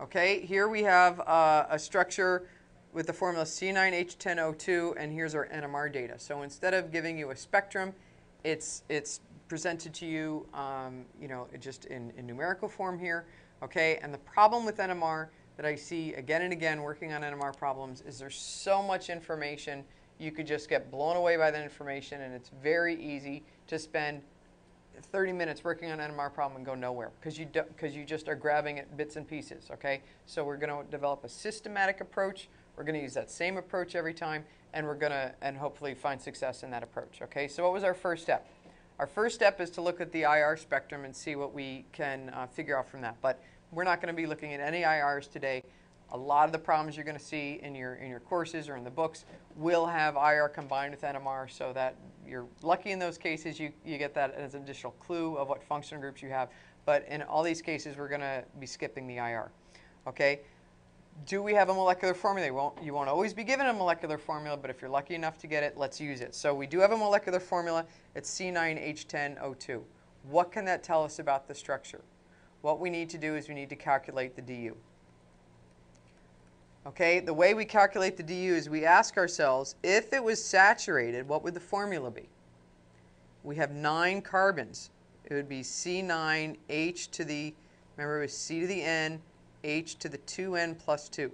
Okay, here we have a structure with the formula C9H10O2, and here's our NMR data. So instead of giving you a spectrum, it's presented to you, you know, just in numerical form here. Okay, and the problem with NMR that I see again and again working on NMR problems is there's so much information, you could just get blown away by that information, and it's very easy to spend 30 minutes working on an NMR problem and go nowhere because you just are grabbing at bits and pieces, okay? So we're going to develop a systematic approach. We're going to use that same approach every time, and we're going to hopefully find success in that approach, okay? So what was our first step? Our first step is to look at the IR spectrum and see what we can figure out from that. But we're not going to be looking at any IRs today. A lot of the problems you're going to see in your courses or in the books will have IR combined with NMR, so that you're lucky in those cases you get that as an additional clue of what functional groups you have. But in all these cases, we're going to be skipping the IR. Okay? Do we have a molecular formula? You won't always be given a molecular formula, but if you're lucky enough to get it, let's use it. So we do have a molecular formula. It's C9H10O2. What can that tell us about the structure? What we need to do is we need to calculate the DU. Okay, the way we calculate the DU is we ask ourselves, if it was saturated, what would the formula be? We have 9 carbons. It would be C9H to the, remember it was C to the N, H to the 2N plus 2.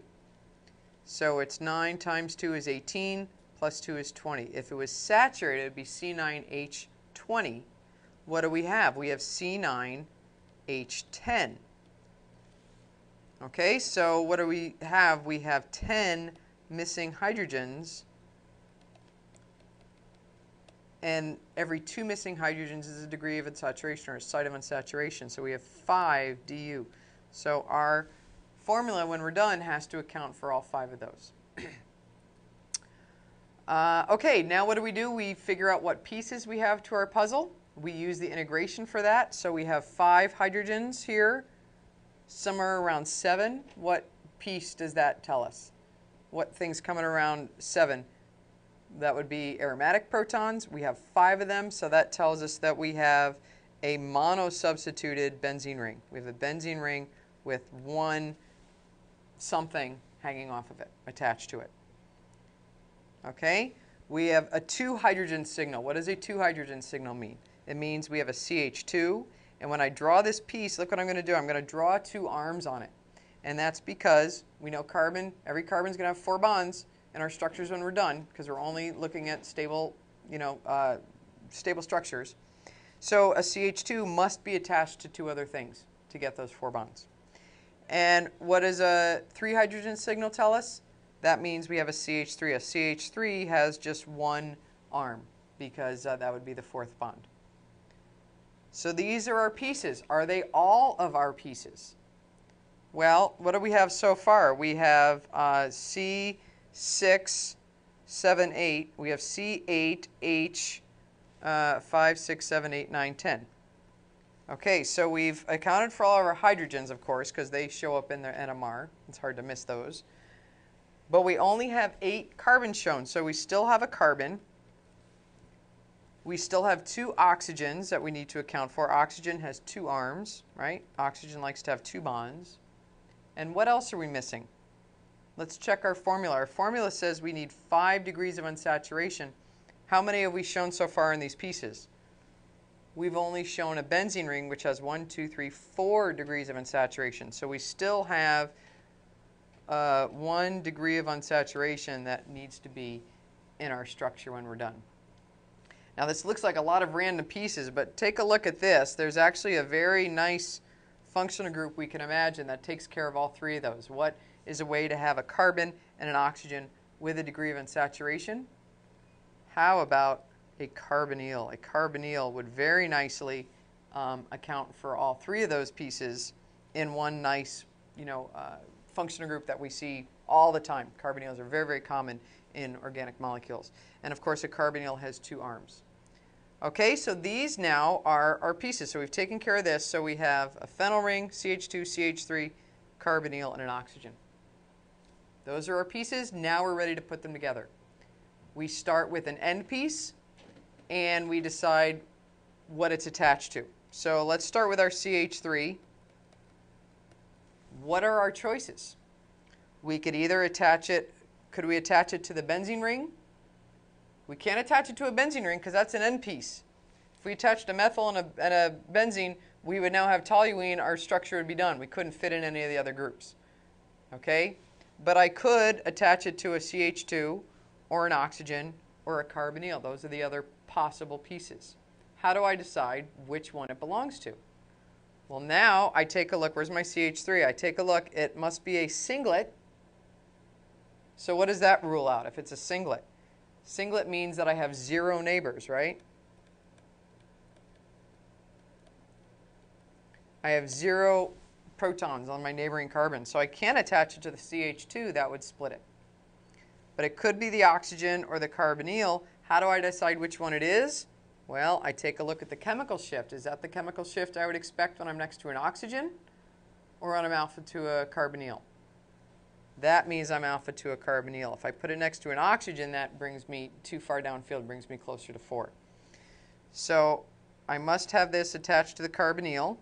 So it's 9 times 2 is 18, plus 2 is 20. If it was saturated, it would be C9H20. What do we have? We have C9H10. Okay, so what do we have? We have 10 missing hydrogens, and every 2 missing hydrogens is a degree of unsaturation or a site of unsaturation. So we have 5 DU. So our formula, when we're done, has to account for all 5 of those. Okay, now what do? We figure out what pieces we have to our puzzle. We use the integration for that. So we have 5 hydrogens here. Somewhere around 7, what piece does that tell us? What things coming around 7? That would be aromatic protons. We have 5 of them, so that tells us that we have a mono-substituted benzene ring. We have a benzene ring with 1 something hanging off of it, attached to it. Okay, we have a 2-hydrogen signal. What does a 2-hydrogen signal mean? It means we have a CH2. And when I draw this piece, look what I'm going to do. I'm going to draw 2 arms on it. And that's because we know carbon, every carbon's going to have 4 bonds in our structures when we're done, because we're only looking at stable, you know, stable structures. So a CH2 must be attached to 2 other things to get those 4 bonds. And what does a 3-hydrogen signal tell us? That means we have a CH3. A CH3 has just 1 arm, because that would be the 4th bond. So these are our pieces. Are they all of our pieces? Well, what do we have so far? We have C6, 7, 8. We have C8, H, 5, 6, 7, 8, 9, 10. Okay, so we've accounted for all of our hydrogens, of course, because they show up in their NMR. It's hard to miss those. But we only have 8 carbons shown, so we still have a carbon. We still have 2 oxygens that we need to account for. Oxygen has 2 arms, right? Oxygen likes to have 2 bonds. And what else are we missing? Let's check our formula. Our formula says we need 5 degrees of unsaturation. How many have we shown so far in these pieces? We've only shown a benzene ring, which has 1, 2, 3, 4 degrees of unsaturation. So we still have 1 degree of unsaturation that needs to be in our structure when we're done. Now this looks like a lot of random pieces, but take a look at this. There's actually a very nice functional group we can imagine that takes care of all 3 of those. What is a way to have a carbon and an oxygen with a degree of unsaturation? How about a carbonyl? A carbonyl would very nicely account for all 3 of those pieces in one nice, you know, functional group that we see all the time. Carbonyls are very, very common in organic molecules. And of course, a carbonyl has 2 arms. Okay, so these now are our pieces. So we've taken care of this. So we have a phenyl ring, CH2, CH3, carbonyl, and an oxygen. Those are our pieces. Now we're ready to put them together. We start with an end piece, and we decide what it's attached to. So let's start with our CH3. what are our choices? We could either attach it, could we attach it to the benzene ring? We can't attach it to a benzene ring because that's an end piece. If we attached a methyl and a benzene, we would now have toluene, our structure would be done. We couldn't fit in any of the other groups. Okay? But I could attach it to a CH2 or an oxygen or a carbonyl. Those are the other possible pieces. How do I decide which one it belongs to? Well, now I take a look. Where's my CH3? I take a look. It must be a singlet. So what does that rule out if it's a singlet? Singlet means that I have zero neighbors, right? I have zero protons on my neighboring carbon. So I can't attach it to the CH2. That would split it. But it could be the oxygen or the carbonyl. How do I decide which one it is? Well, I take a look at the chemical shift. Is that the chemical shift I would expect when I'm next to an oxygen or when I'm alpha to a carbonyl? That means I'm alpha to a carbonyl. If I put it next to an oxygen, that brings me too far downfield, brings me closer to 4. So I must have this attached to the carbonyl.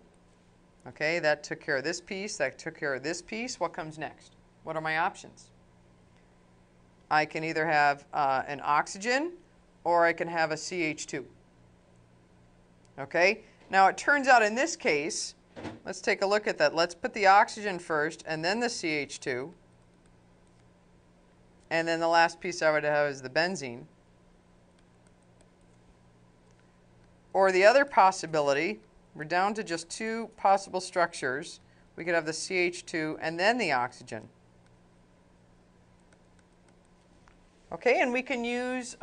Okay, that took care of this piece, that took care of this piece. What comes next? What are my options? I can either have an oxygen or I can have a CH2. Okay, now it turns out in this case, let's take a look at that. Let's put the oxygen first and then the CH2. And then the last piece I would have is the benzene. Or the other possibility, we're down to just two possible structures. We could have the CH2 and then the oxygen. Okay, and we can use,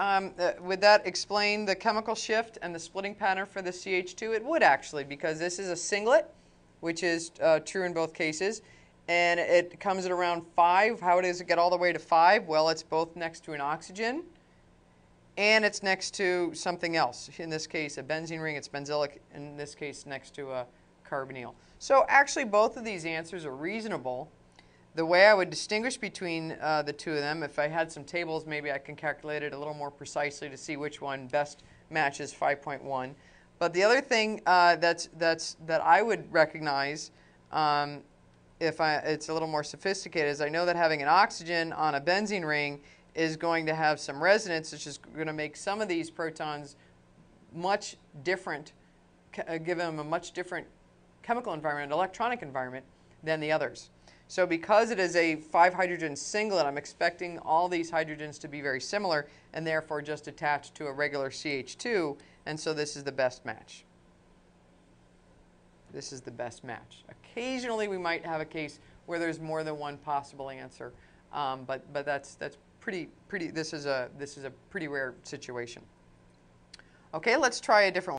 would that explain the chemical shift and the splitting pattern for the CH2? It would actually, because this is a singlet, which is true in both cases. And it comes at around 5. How does it get all the way to 5? Well, it's both next to an oxygen and it's next to something else. In this case, a benzene ring, it's benzylic. In this case, next to a carbonyl. So actually, both of these answers are reasonable. The way I would distinguish between the two of them, if I had some tables, maybe I can calculate it a little more precisely to see which one best matches 5.1. But the other thing that I would recognize it's a little more sophisticated, is I know that having an oxygen on a benzene ring is going to have some resonance, which is going to make some of these protons much different, give them a much different chemical environment, electronic environment, than the others. So because it is a 5-hydrogen singlet, I'm expecting all these hydrogens to be very similar and therefore just attached to a regular CH2, and so this is the best match. This is the best match. Occasionally, we might have a case where there's more than one possible answer, but that's pretty. This is a pretty rare situation. Okay, let's try a different one.